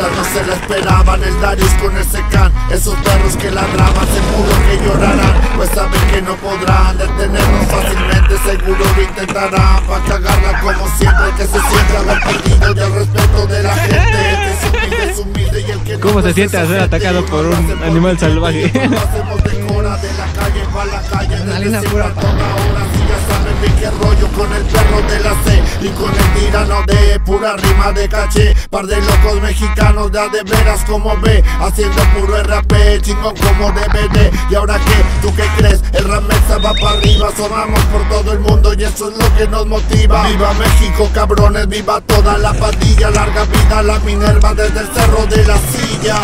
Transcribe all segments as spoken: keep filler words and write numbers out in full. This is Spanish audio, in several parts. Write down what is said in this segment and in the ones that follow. mientras no se la esperaban. El Darius con el C-Kan, esos perros que ladraban, seguro que llorarán, pues saben que no podrán detenernos fácilmente. Seguro lo intentarán, pa' cagarla como siempre. El que se siente haber perdido ya el respeto de la gente, es humilde y el que no. ¿Cómo se siente ser atacado por un animal salvaje? Adrenalina pura. Qué rollo con el perro de la C y con el tirano de pura rima de caché. Par de locos mexicanos de a de veras como ve, haciendo puro R P, chingón como D V D. ¿Y ahora qué? ¿Tú qué crees? El Ramexa va para arriba, sonamos por todo el mundo y eso es lo que nos motiva. Viva México, cabrones, viva toda la pandilla. Larga vida la Minerva desde el cerro de la silla.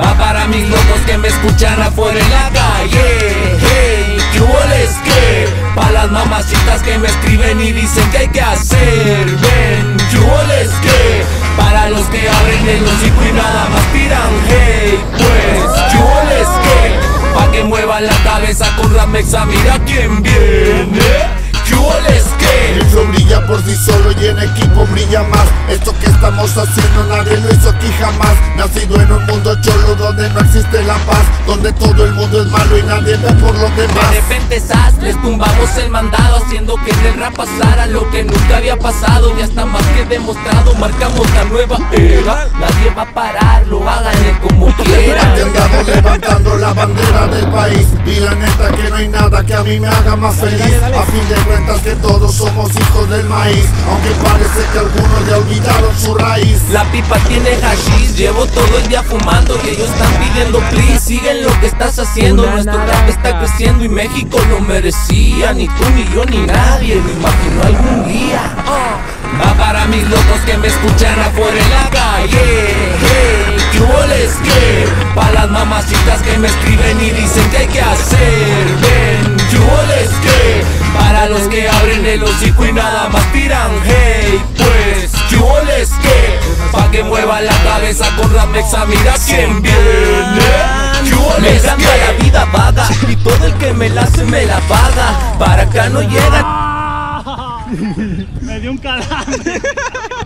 Va para mis locos que me escuchan afuera en la calle. Hey, Quiúboles Que. Pa' las mamacitas que me escriben y dicen que hay que hacer. Ven, Quiúboles Que. Para los que abren el hocico y nada más tiran hate, pues Quiúboles Que. Pa' que muevan la cabeza con Ramexa, mira quién viene. Quiúboles Que. El flow brilla por sí solo y en equipo brilla más. Esto que estamos haciendo nadie lo hizo aquí jamás. Nacido en un mundo cholo donde no existe la paz, donde todo el mundo es malo y nadie ve por los demás. De repente zas, les tumbamos el mandado, haciendo que en el rap pasara lo que nunca había pasado. Ya está más que demostrado, marcamos la nueva era. Nadie va a pararlo, háganle como quieran. Andamos levantando la bandera del país y la neta que no hay nada que a mí me haga más feliz. A fin de cuentas que todos somos hijos del maíz, aunque parece que algunos ya olvidaron su raíz. La pipa tiene hashish, llevo todo el día fumando y ellos están pidiendo please, siguen lo que estás haciendo. Nuestro rap está creciendo y México lo merecía. Ni tú, ni yo, ni nadie lo imaginó algún día. Va para mis locos que me escuchan afuera en la calle. Hey, Quiúboles Que. Pa' las mamacitas que me escriben y dicen que hay que hacer. Ven, Quiúboles Que. Para los que abren el hocico y nada más tiran hate, pues Quiúboles Que. Pa' que mueva la cabeza con Ramexa, mira quién viene. Quiúboles Que. Me encanta la vida vaga y todo el que me la hace me la paga. Para acá no llegan. Me dio un calambre.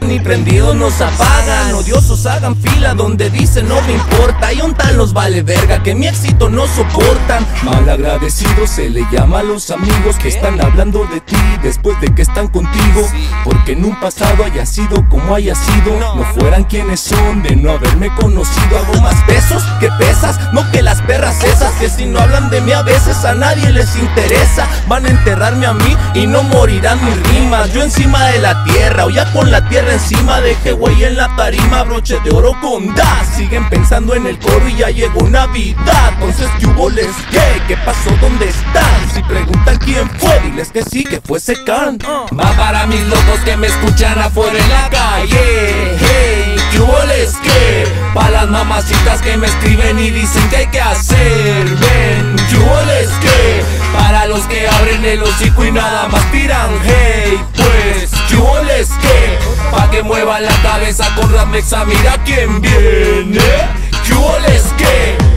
Ni prendidos nos apagan, odiosos hagan fila donde dicen no me importa. Y un tal los vale verga que mi éxito no soportan. Malagradecidos se le llama a los amigos que están hablando de ti después de que están contigo. Porque en un pasado haya sido como haya sido, no fueran quienes son de no haberme conocido. Hago más pesos que pesas, no que las perras esas, que si no hablan de mí a veces a nadie les interesa. Van a enterrarme a mí y no morirán mis rimas. Yo encima de la tierra o ya con la tierra encima, dejé güey en la tarima, broche de oro con das. Siguen pensando en el coro y ya llegó Navidad. Entonces, ¿qué hubo les qué? ¿Qué pasó? ¿Dónde están? Si preguntan quién fue, diles que sí, que fue C-Kan. Va para mis locos que me escuchan afuera en la calle. Hey, ¿qué hubo les qué? Pa' las mamacitas que me escriben y dicen que hay que hacer. Ven, ¿qué hubo les qué? Para los que abren el hocico y nada más tiran hey, pues ¿qué hubo les qué? Pa' que mueva la cabeza con Ramexa, mira quién viene. Quiúboles Que.